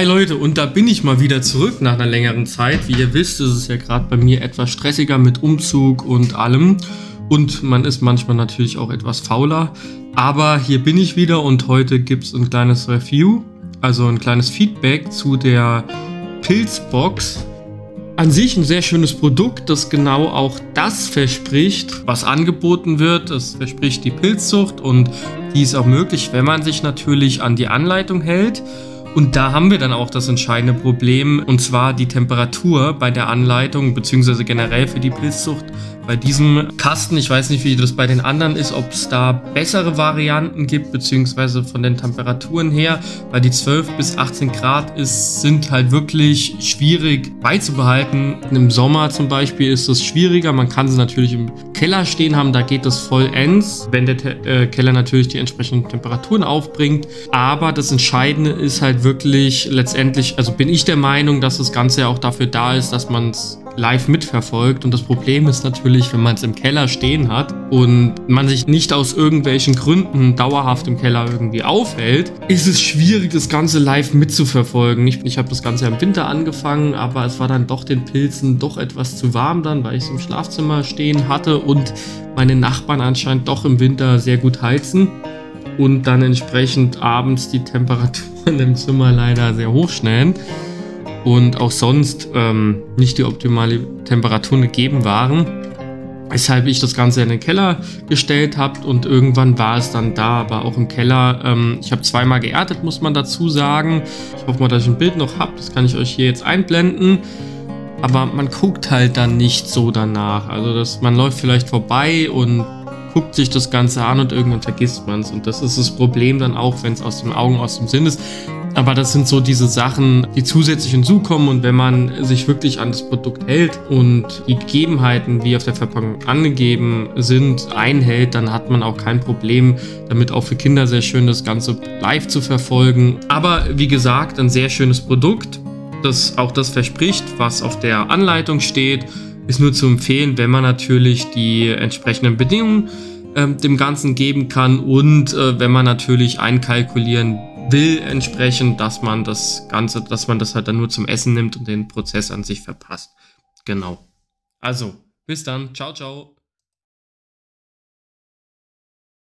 Hi Leute, und da bin ich mal wieder zurück nach einer längeren Zeit. Wie ihr wisst, ist es ja gerade bei mir etwas stressiger mit Umzug und allem. Und man ist manchmal natürlich auch etwas fauler. Aber hier bin ich wieder und heute gibt es ein kleines Review, also ein kleines Feedback zu der Pilzbox. An sich ein sehr schönes Produkt, das genau auch das verspricht, was angeboten wird. Es verspricht die Pilzzucht und die ist auch möglich, wenn man sich natürlich an die Anleitung hält. Und da haben wir dann auch das entscheidende Problem, und zwar die Temperatur bei der Anleitung, beziehungsweise generell für die Pilzzucht bei diesem Kasten. Ich weiß nicht, wie das bei den anderen ist, ob es da bessere Varianten gibt, beziehungsweise von den Temperaturen her, weil die 12 bis 18 Grad sind halt wirklich schwierig beizubehalten. Im Sommer zum Beispiel ist das schwieriger, man kann sie natürlich im Keller stehen haben, da geht das vollends, wenn der Keller natürlich die entsprechenden Temperaturen aufbringt. Aber das Entscheidende ist halt wirklich letztendlich, also bin ich der Meinung, dass das Ganze ja auch dafür da ist, dass man es live mitverfolgt. Und das Problem ist natürlich, wenn man es im Keller stehen hat und man sich nicht aus irgendwelchen Gründen dauerhaft im Keller irgendwie aufhält, ist es schwierig, das Ganze live mitzuverfolgen. Ich habe das Ganze ja im Winter angefangen, aber es war dann doch den Pilzen doch etwas zu warm dann, weil ich es im Schlafzimmer stehen hatte und meine Nachbarn anscheinend doch im Winter sehr gut heizen und dann entsprechend abends die Temperaturen im Zimmer leider sehr hoch schnellen und auch sonst nicht die optimale Temperatur gegeben waren, weshalb ich das Ganze in den Keller gestellt habe und irgendwann war es dann da, aber auch im Keller. Ich habe zweimal geerntet, muss man dazu sagen. Ich hoffe mal, dass ich ein Bild noch habe, das kann ich euch hier jetzt einblenden. Aber man guckt halt dann nicht so danach, also dass man läuft vielleicht vorbei und guckt sich das Ganze an und irgendwann vergisst man es. Und das ist das Problem dann auch, wenn es aus den Augen, aus dem Sinn ist. Aber das sind so diese Sachen, die zusätzlich hinzukommen. Und wenn man sich wirklich an das Produkt hält und die Gegebenheiten, wie auf der Verpackung angegeben sind, einhält, dann hat man auch kein Problem damit, auch für Kinder sehr schön das Ganze live zu verfolgen. Aber wie gesagt, ein sehr schönes Produkt, das auch das verspricht, was auf der Anleitung steht. Ist nur zu empfehlen, wenn man natürlich die entsprechenden Bedingungen dem Ganzen geben kann und wenn man natürlich einkalkulieren will entsprechend, dass man das Ganze, dass man das halt dann nur zum Essen nimmt und den Prozess an sich verpasst. Genau. Also, bis dann. Ciao, ciao.